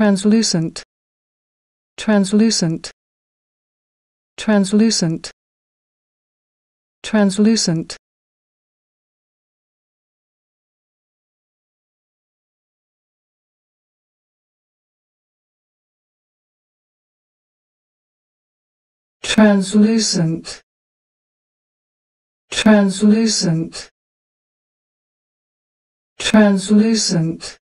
translucent, translucent, translucent, translucent. Translucent, translucent, translucent.